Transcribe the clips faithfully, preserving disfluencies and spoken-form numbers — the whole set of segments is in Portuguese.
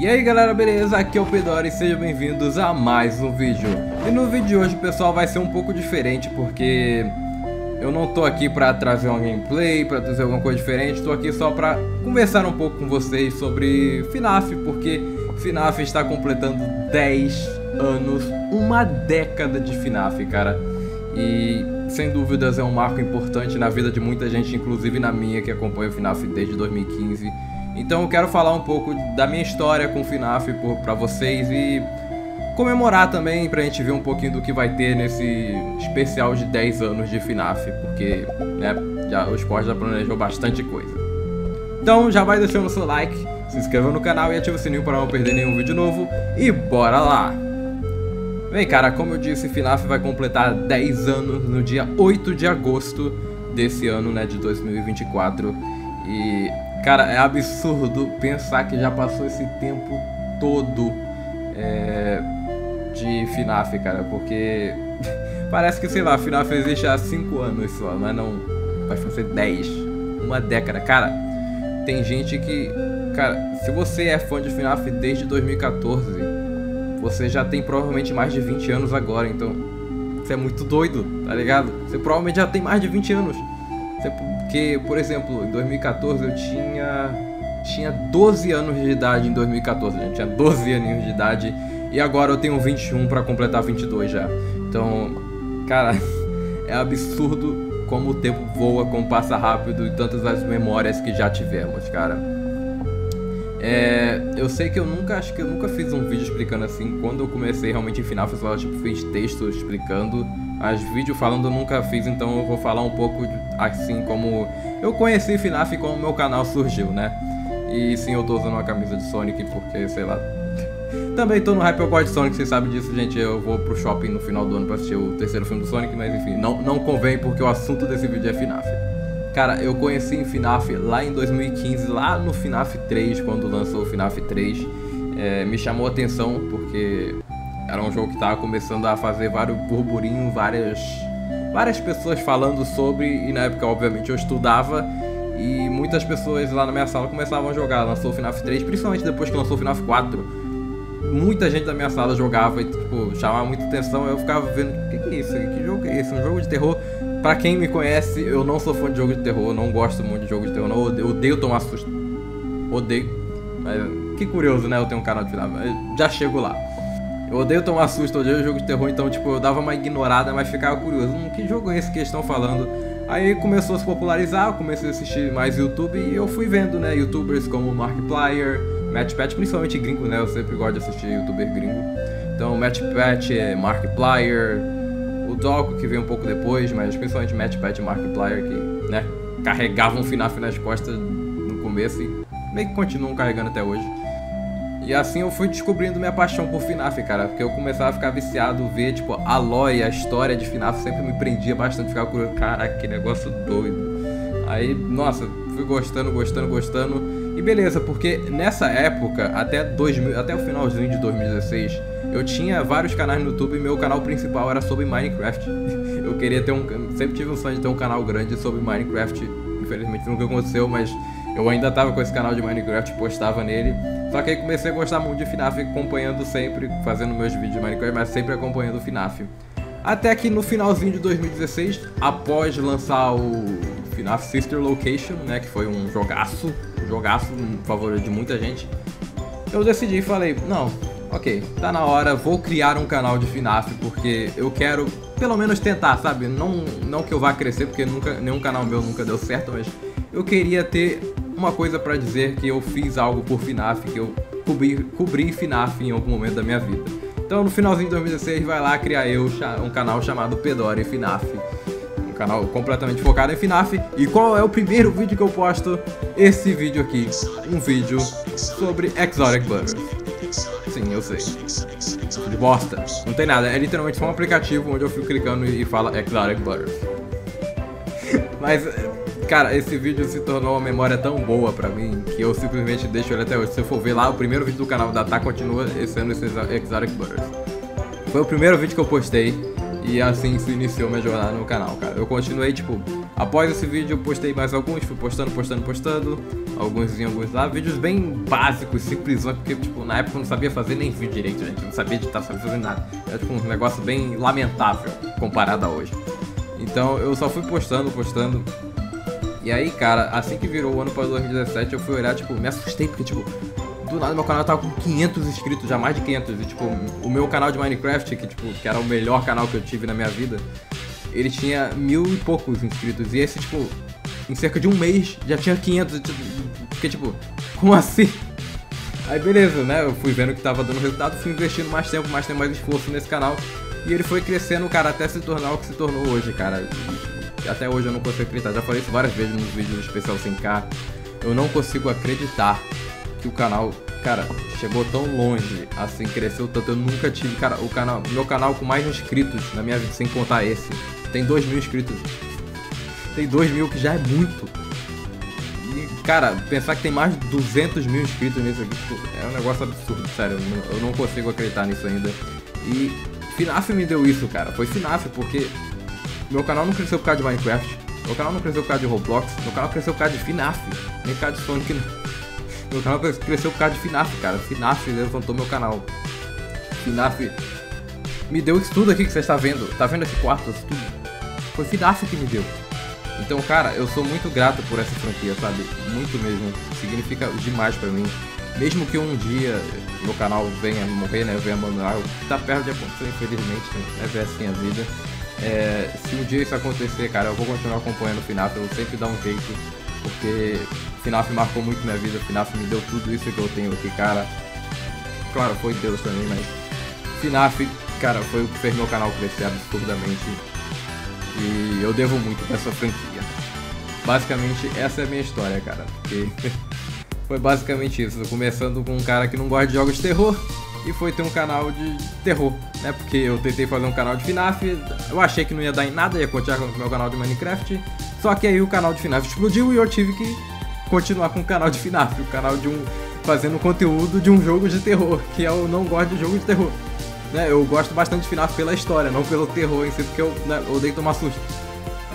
E aí galera, beleza? Aqui é o Pedory e sejam bem-vindos a mais um vídeo. E no vídeo de hoje, pessoal, vai ser um pouco diferente porque eu não tô aqui pra trazer um gameplay, pra trazer alguma coisa diferente. Tô aqui só pra conversar um pouco com vocês sobre F NAF, porque F NAF está completando dez anos, uma década de F NAF, cara. E sem dúvidas é um marco importante na vida de muita gente, inclusive na minha, que acompanha o F NAF desde dois mil e quinze. Então eu quero falar um pouco da minha história com o F NAF pra vocês e comemorar também, pra gente ver um pouquinho do que vai ter nesse especial de dez anos de F NAF, porque né, já, o Scott já planejou bastante coisa. Então já vai deixando o seu like, se inscreva no canal e ativa o sininho para não perder nenhum vídeo novo e bora lá! Bem cara, como eu disse, F NAF vai completar dez anos no dia oito de agosto desse ano, né, de dois mil e vinte e quatro. E cara, é absurdo pensar que já passou esse tempo todo é, de F NAF, cara, porque parece que, sei lá, F NAF existe há cinco anos só, mas não, vai fazer dez, uma década. Cara, tem gente que, cara, se você é fã de F NAF desde dois mil e quatorze, você já tem provavelmente mais de vinte anos agora, então você é muito doido, tá ligado? Você provavelmente já tem mais de vinte anos. Porque, por exemplo, em dois mil e quatorze eu tinha tinha doze anos de idade. Em dois mil e quatorze, gente, tinha doze aninhos de idade e agora eu tenho vinte e um para completar vinte e dois já. Então, cara, é absurdo como o tempo voa, como passa rápido e tantas as memórias que já tivemos, cara. É, eu sei que eu nunca acho que eu nunca fiz um vídeo explicando assim. Quando eu comecei realmente em F NAF, eu só tipo, fiz texto explicando. As vídeos falando eu nunca fiz, então eu vou falar um pouco de, assim como eu conheci F NAF e como meu canal surgiu, né? E sim, eu tô usando uma camisa de Sonic porque, sei lá, também tô no hype, eu gosto de Sonic, vocês sabem disso, gente. Eu vou pro shopping no final do ano pra assistir o terceiro filme do Sonic, mas enfim, não, não convém porque o assunto desse vídeo é F NAF. Cara, eu conheci em F NAF lá em dois mil e quinze, lá no F NAF três, quando lançou o F NAF três, é, me chamou a atenção porque era um jogo que tava começando a fazer vários burburinhos, várias, várias pessoas falando sobre, e na época, obviamente, eu estudava, e muitas pessoas lá na minha sala começavam a jogar. Lançou o F NAF três, principalmente depois que lançou o F NAF quatro, muita gente da minha sala jogava e, tipo, chamava muita atenção, eu ficava vendo, o que, que é isso? Que jogo é esse? Um jogo de terror? Pra quem me conhece, eu não sou fã de jogo de terror, não gosto muito de jogo de terror, não, odeio, odeio tomar susto, odeio, mas que curioso, né, eu tenho um canal de F NAF, já chego lá. Eu odeio tomar susto, odeio jogo de terror, então tipo, eu dava uma ignorada, mas ficava curioso. Hum, que jogo é esse que eles estão falando? Aí começou a se popularizar, eu comecei a assistir mais YouTube e eu fui vendo, né, youtubers como Markiplier, MatPat, principalmente gringo, né, eu sempre gosto de assistir youtuber gringo. Então MatPat, Markiplier, o Doco que veio um pouco depois, mas principalmente MatPat e Markiplier que, né, carregavam o F NAF nas costas no começo e meio que continuam carregando até hoje. E assim eu fui descobrindo minha paixão por F NAF, cara, porque eu começava a ficar viciado, ver, tipo, a lore, a história de F NAF sempre me prendia bastante, ficava curioso, caraca, que negócio doido. Aí, nossa, fui gostando, gostando, gostando, e beleza, porque nessa época, até, dois mil, até o finalzinho de dois mil e dezesseis, eu tinha vários canais no YouTube e meu canal principal era sobre Minecraft. Eu queria ter um, sempre tive um sonho de ter um canal grande sobre Minecraft, infelizmente nunca aconteceu, mas eu ainda tava com esse canal de Minecraft, postava nele. Só que aí comecei a gostar muito de F NAF, acompanhando sempre, fazendo meus vídeos de Minecraft, mas sempre acompanhando o F NAF. Até que no finalzinho de dois mil e dezesseis, após lançar o F NAF Sister Location, né, que foi um jogaço, um jogaço, um favorito de muita gente, eu decidi e falei, não, ok, tá na hora, vou criar um canal de F NAF, porque eu quero pelo menos tentar, sabe? Não, não que eu vá crescer, porque nunca, nenhum canal meu nunca deu certo, mas eu queria ter uma coisa pra dizer que eu fiz algo por F NAF, que eu cobri, cobri F NAF em algum momento da minha vida. Então no finalzinho de dois mil e dezesseis vai lá criar eu um canal chamado Pedory F NAF, um canal completamente focado em F NAF. E qual é o primeiro vídeo que eu posto? Esse vídeo aqui, um vídeo sobre Exotic Butters. Sim, eu sei, de bosta, não tem nada, é literalmente só um aplicativo onde eu fico clicando e fala Exotic Butters. Mas cara, esse vídeo se tornou uma memória tão boa pra mim que eu simplesmente deixo ele até hoje. Se eu for ver lá, o primeiro vídeo do canal da Tá continua sendo esse Exotic Butters. Foi o primeiro vídeo que eu postei E assim se iniciou minha jornada no canal, cara. Eu continuei, tipo, após esse vídeo eu postei mais alguns, fui postando, postando, postando. Alguns em alguns lá, vídeos bem básicos, simplesões, porque, tipo, na época eu não sabia fazer nem vídeo direito, gente. Eu não sabia editar, não sabia fazer nada. Era, tipo, um negócio bem lamentável comparado a hoje. Então eu só fui postando, postando. E aí, cara, assim que virou o ano para dois mil e dezessete, eu fui olhar, tipo, me assustei, porque, tipo, do nada meu canal tava com quinhentos inscritos, já mais de quinhentos, e tipo, o meu canal de Minecraft, que tipo, que era o melhor canal que eu tive na minha vida, ele tinha mil e poucos inscritos, e esse tipo, em cerca de um mês, já tinha quinhentos, porque tipo, como assim? Aí beleza, né, eu fui vendo que tava dando resultado, fui investindo mais tempo, mais tempo, mais esforço nesse canal, e ele foi crescendo, cara, até se tornar o que se tornou hoje, cara, e até hoje eu não consigo acreditar, já falei isso várias vezes nos vídeos do especial cem K, eu não consigo acreditar que o canal, cara, chegou tão longe, assim, cresceu tanto. Eu nunca tive, cara, o canal, meu canal com mais inscritos na minha vida, sem contar esse. Tem dois mil inscritos. Tem dois mil, que já é muito. E, cara, pensar que tem mais de duzentos mil inscritos nisso aqui, tipo, é um negócio absurdo, sério. Eu, eu não consigo acreditar nisso ainda. E FNAF me deu isso, cara. Foi FNAF, porque meu canal não cresceu por causa de Minecraft. Meu canal não cresceu por causa de Roblox. Meu canal cresceu por causa de FNAF. Nem por causa de Sonic, não. Meu canal cresceu por causa de FNAF, cara. FNAF levantou meu canal. FNAF me deu isso tudo aqui que você está vendo. Tá vendo esse quarto? Isso tudo. Foi FNAF que me deu. Então, cara, eu sou muito grato por essa franquia, sabe? Muito mesmo. Significa demais pra mim. Mesmo que um dia meu canal venha morrer, né? Eu venha abandonar. Tá perto de acontecer, infelizmente. Né? É assim a vida. É... Se um dia isso acontecer, cara, eu vou continuar acompanhando o FNAF. Eu vou sempre dar um jeito. Porque... FNAF marcou muito minha vida, FNAF me deu tudo isso que eu tenho aqui, cara. Claro, foi Deus também, mas... FNAF, cara, foi o que fez meu canal crescer absurdamente. E eu devo muito pra essa franquia. Basicamente, essa é a minha história, cara. Porque foi basicamente isso. Começando com um cara que não gosta de jogos de terror. E foi ter um canal de terror, né? Porque eu tentei fazer um canal de FNAF. Eu achei que não ia dar em nada, ia continuar com o meu canal de Minecraft. Só que aí o canal de FNAF explodiu e eu tive que... continuar com o canal de FNAF, o canal de um fazendo conteúdo de um jogo de terror, que eu não gosto de jogo de terror, né? Eu gosto bastante de FNAF pela história, não pelo terror em si, porque eu, né, odeio tomar susto.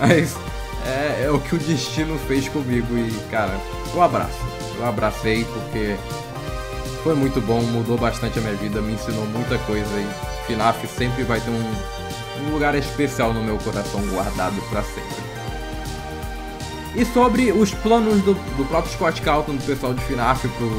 Mas é, é o que o destino fez comigo e, cara, um abraço. Eu abracei porque foi muito bom, mudou bastante a minha vida, me ensinou muita coisa e FNAF sempre vai ter um, um lugar especial no meu coração, guardado pra sempre. E sobre os planos do, do próprio Scott Cawthon, do pessoal de FNAF pro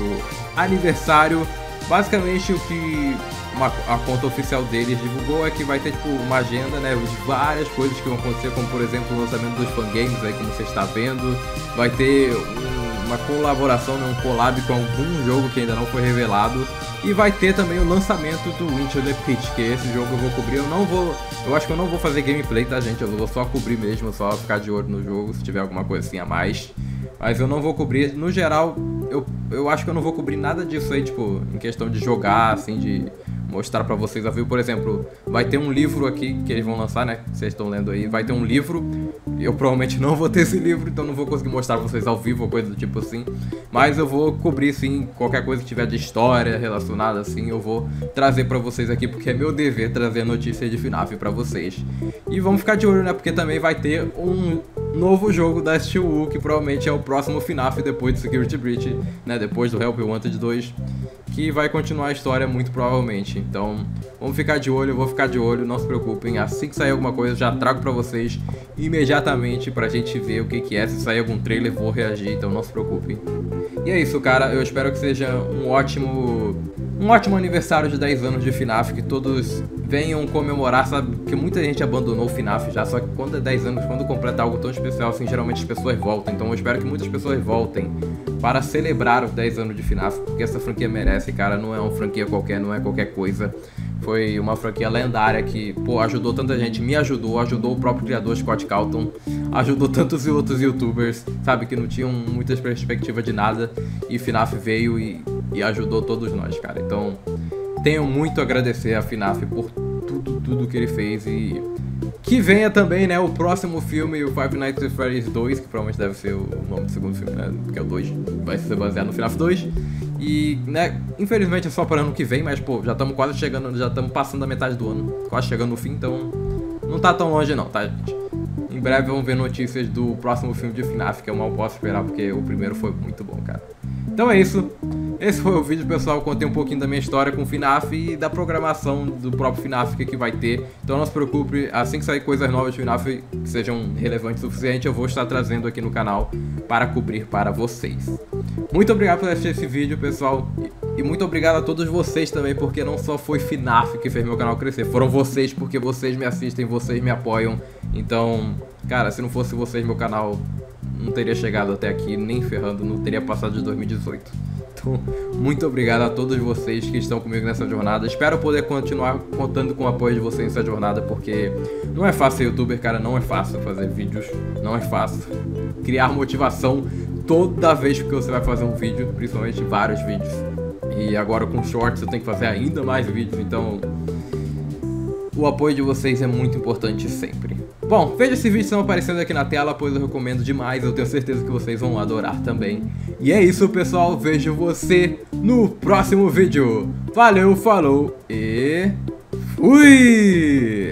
aniversário, basicamente o que uma, a conta oficial deles divulgou é que vai ter tipo uma agenda, né, de várias coisas que vão acontecer, como por exemplo o lançamento dos fangames aí, como você está vendo, vai ter um, uma colaboração, né, um collab com algum jogo que ainda não foi revelado, e vai ter também o lançamento do Winter of the Pit, que esse jogo eu vou cobrir, eu não vou, eu acho que eu não vou fazer gameplay, tá, gente? Eu vou só cobrir mesmo, só ficar de olho no jogo, se tiver alguma coisinha a mais. Mas eu não vou cobrir, no geral, eu, eu acho que eu não vou cobrir nada disso aí, tipo, em questão de jogar, assim, de mostrar pra vocês a view. Por exemplo, vai ter um livro aqui que eles vão lançar, né, que vocês estão lendo aí, vai ter um livro, eu provavelmente não vou ter esse livro, então não vou conseguir mostrar pra vocês ao vivo ou coisa do tipo assim, mas eu vou cobrir sim, qualquer coisa que tiver de história relacionada assim, eu vou trazer pra vocês aqui, porque é meu dever trazer notícias de FNAF pra vocês. E vamos ficar de olho, né, porque também vai ter um novo jogo da Steel Wool, que provavelmente é o próximo FNAF depois do Security Breach, né, depois do Help Wanted dois, que vai continuar a história muito provavelmente. Então, vamos ficar de olho, eu vou ficar de olho, não se preocupem, assim que sair alguma coisa eu já trago pra vocês imediatamente pra gente ver o que que é, se sair algum trailer vou reagir, então não se preocupem. E é isso, cara, eu espero que seja um ótimo, um ótimo aniversário de dez anos de FNAF, que todos venham comemorar, sabe, que muita gente abandonou o FNAF já, só que quando é dez anos, quando completa algo tão especial assim, geralmente as pessoas voltam, então eu espero que muitas pessoas voltem para celebrar os dez anos de FNAF, porque essa franquia merece, cara, não é uma franquia qualquer, não é qualquer coisa, foi uma franquia lendária que, pô, ajudou tanta gente, me ajudou, ajudou o próprio criador Scott Cawthon, ajudou tantos e outros youtubers, sabe, que não tinham muitas perspectivas de nada, e FNAF veio e, e ajudou todos nós, cara, então... Tenho muito a agradecer a FNAF por tudo, tudo que ele fez e que venha também, né, o próximo filme, o Five Nights at Freddy's dois, que provavelmente deve ser o nome do segundo filme, né, porque é o dois, vai ser baseado no FNAF dois. E, né, infelizmente é só para ano que vem, mas, pô, já estamos quase chegando, já estamos passando da metade do ano, quase chegando no fim, então Não tá tão longe não, tá, gente? Em breve vão ver notícias do próximo filme de FNAF, que eu mal posso esperar, porque o primeiro foi muito bom, cara. Então é isso. Esse foi o vídeo, pessoal. Eu contei um pouquinho da minha história com o FNAF e da programação do próprio FNAF que vai ter. Então não se preocupe, assim que sair coisas novas de FNAF que sejam relevantes o suficiente, eu vou estar trazendo aqui no canal para cobrir para vocês. Muito obrigado por assistir esse vídeo, pessoal. E muito obrigado a todos vocês também, porque não só foi FNAF que fez meu canal crescer, foram vocês, porque vocês me assistem, vocês me apoiam. Então, cara, se não fosse vocês, meu canal não teria chegado até aqui, nem ferrando, não teria passado de dois mil e dezoito. Então, muito obrigado a todos vocês que estão comigo nessa jornada. Espero poder continuar contando com o apoio de vocês nessa jornada, porque não é fácil ser youtuber, cara, não é fácil fazer vídeos, não é fácil criar motivação toda vez que você vai fazer um vídeo, principalmente vários vídeos. E agora com shorts eu tenho que fazer ainda mais vídeos, então o apoio de vocês é muito importante sempre. Bom, veja esses vídeos que estão aparecendo aqui na tela, pois eu recomendo demais, eu tenho certeza que vocês vão adorar também. E é isso, pessoal, vejo você no próximo vídeo. Valeu, falou e fui!